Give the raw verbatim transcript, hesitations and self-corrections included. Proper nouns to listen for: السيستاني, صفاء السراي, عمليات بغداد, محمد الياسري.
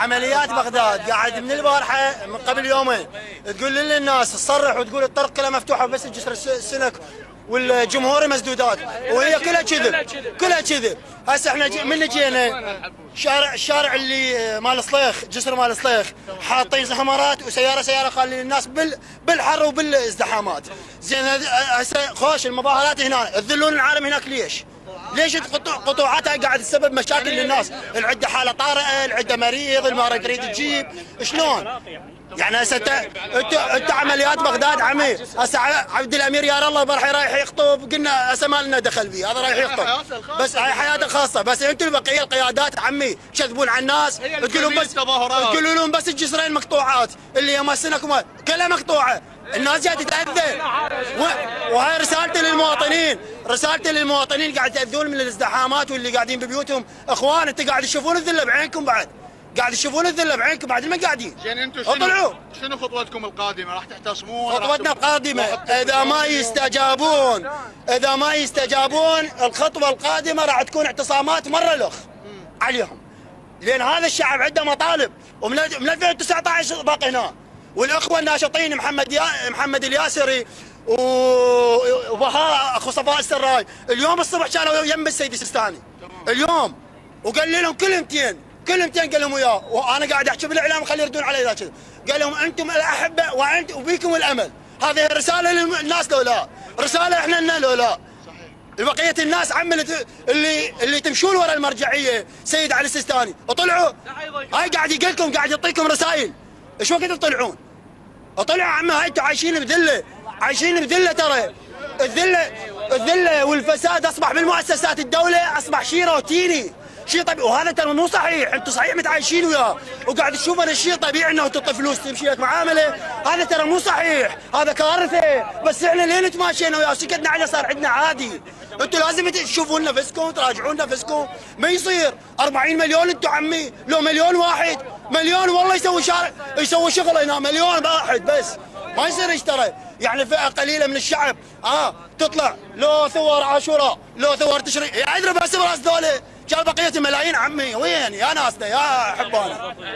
عمليات بغداد قاعد من البارحه من قبل يومين تقول للناس تصرح وتقول الطرق كلها مفتوحه وبس الجسر السمك والجمهوري مسدودات، وهي كلها كذب كلها كذب. هسه احنا من اللي جينا شارع الشارع اللي مال صليخ، جسر مال صليخ حاطين زحمرات وسياره سياره خالي للناس بال بالحر وبالازدحامات. زين هسه خوش المظاهرات هنا تذلون العالم هناك ليش؟ ليش قطوعاتها قاعد تسبب مشاكل للناس؟ العده حاله طارئه، العده مريض، اللي ما تريد تجيب، شلون؟ يعني هسه انت انت عمليات بغداد عمي، هسه عبد الامير يا الله راح رايح يخطب، قلنا هسه ما لنا دخل بيه، هذا رايح يخطب بس هاي حياته خاصه، بس انتم البقيه القيادات عمي كذبون على الناس، تقولون بس تقولون لهم بس الجسرين مقطوعات، اللي يمسنك وما كلها مقطوعه، الناس جايه تتاذى، وهاي رسالتي للمواطنين، رسالتي للمواطنين قاعد يتاذون من الازدحامات واللي قاعدين ببيوتهم، اخوان انت قاعد تشوفون الذله بعينكم بعد. قاعد تشوفون الذله بعينكم بعد ما قاعدين. زين انتم شنو شنو خطوتكم القادمه؟ راح تحتصمون؟ خطوتنا القادمه اذا ما يستجابون اذا ما يستجابون الخطوه القادمه راح تكون اعتصامات مره لخ عليهم، لان هذا الشعب عنده مطالب ومن ألفين وتسعطعش باقي هنا. والاخوه الناشطين محمد محمد الياسري وبهاء اخو صفاء السراي اليوم الصبح كانوا يم السيد السيستاني اليوم، وقال لهم كلمتين كلمتين قال لهم وياه، وانا قاعد احكي بالاعلام خلي يردون علي ذاك، قال لهم انتم الاحبه وعند وبيكم الامل. هذه رساله للناس، لو لا رساله احنا لنا، لو لا بقيه الناس عملت اللي اللي تمشون ورا المرجعيه سيد علي السيستاني وطلعوا، هاي قاعد يقلكم قاعد يعطيكم رسائل، ايش وقت تطلعون؟ اطلعوا عمي، هاي انتم عايشين بذله عايشين بذله، ترى الذله الذله والفساد اصبح بالمؤسسات، الدوله اصبح شيء روتيني شيء طبيعي، وهذا ترى مو صحيح، انتم صحيح متعايشين وياه وقاعد تشوف هذا الشيء طبيعي انه تعطي فلوس تمشي لك معامله، هذا ترى مو صحيح، هذا كارثه، بس احنا لين تماشينا وياه سكتنا عليه صار عندنا عادي، انتم لازم تشوفون نفسكم تراجعون نفسكم، ما يصير أربعين مليون انتم عمي، لو مليون واحد مليون والله يسوي شارع يسوي شغل هنا، مليون واحد بس ما يصير يشتري، يعني فئه قليله من الشعب اه تطلع لو ثور عاشوراء لو ثور تشرين يعذر بس براس دوله، جاب بقية الملايين عمي وين يا ناسنا يا حبانا.